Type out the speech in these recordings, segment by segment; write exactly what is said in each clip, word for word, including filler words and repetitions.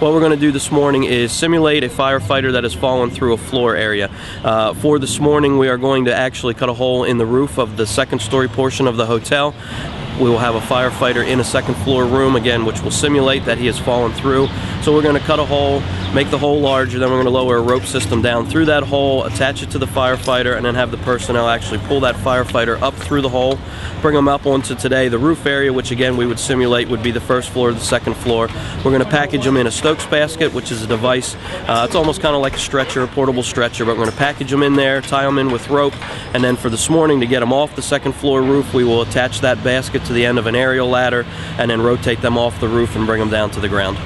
What we're going to do this morning is simulate a firefighter that has fallen through a floor area. Uh, for this morning, we are going to actually cut a hole in the roof of the second story portion of the hotel. We will have a firefighter in a second floor room, again, which will simulate that he has fallen through. So we're going to cut a hole, make the hole larger, then we're going to lower a rope system down through that hole, attach it to the firefighter, and then have the personnel actually pull that firefighter up through the hole, bring them up onto today the roof area, which again we would simulate would be the first floor or the second floor. We're going to package them in a Stokes basket, which is a device. Uh, it's almost kind of like a stretcher, a portable stretcher, but we're going to package them in there, tie them in with rope, and then for this morning to get them off the second floor roof, we will attach that basket to to the end of an aerial ladder and then rotate them off the roof and bring them down to the ground.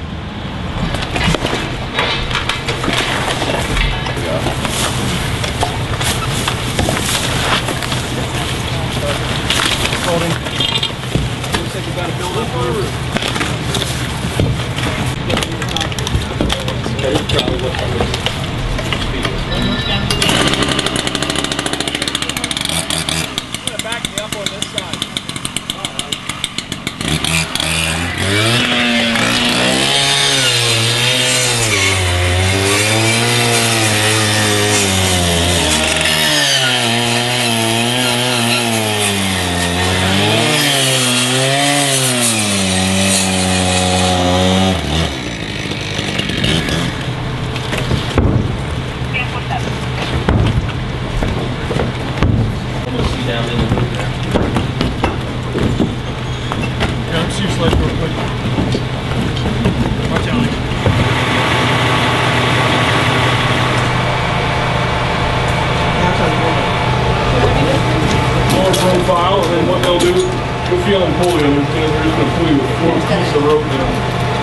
Profile, and then what they'll do, you'll feel them pull you, and they're just going to pull you with four pieces of rope down.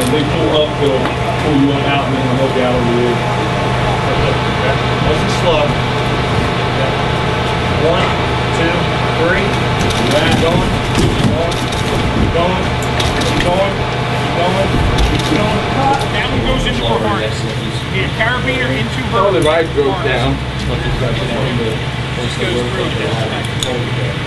And they pull up, they'll pull you up out, and then they'll hook out over you. Nice and slow. One, two, three. Back, going, going, going, going, going, going. That one goes into reverse. Get a carabiner into reverse. Oh, the ride broke down. This goes through and down back and forth again.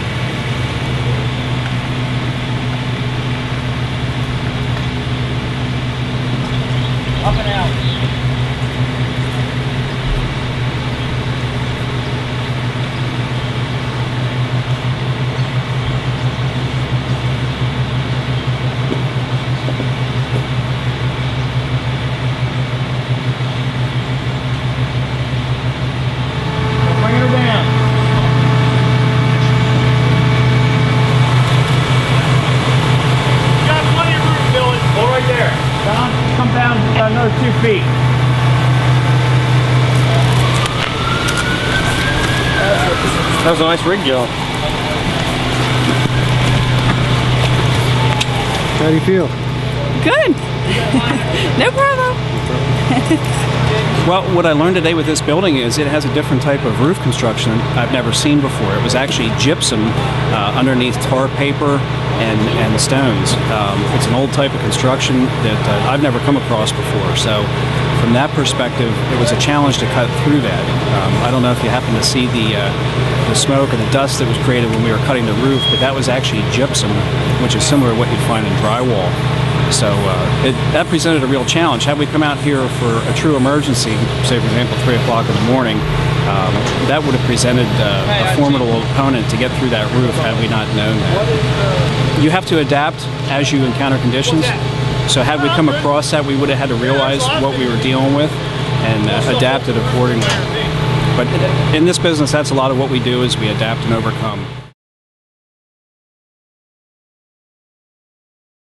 Up and out. Bring her down. You got plenty of room, Billy. Go right there. Down, come down about another two feet. That was a nice rig job. How do you feel? Good. No problem. Well, what I learned today with this building is it has a different type of roof construction I've never seen before. It was actually gypsum uh, underneath tar paper and, and stones. Um, it's an old type of construction that uh, I've never come across before. So from that perspective, it was a challenge to cut through that. Um, I don't know if you happen to see the, uh, the smoke or the dust that was created when we were cutting the roof, but that was actually gypsum, which is similar to what you'd find in drywall. So uh, it, that presented a real challenge. Had we come out here for a true emergency, say for example three o'clock in the morning, um, that would have presented uh, a formidable opponent to get through that roof had we not known that. You have to adapt as you encounter conditions. So had we come across that, we would have had to realize what we were dealing with and uh, adapted accordingly. But in this business, that's a lot of what we do is we adapt and overcome.